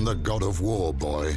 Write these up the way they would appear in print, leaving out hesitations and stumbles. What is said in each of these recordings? I'm the god of war, boy.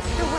drift away.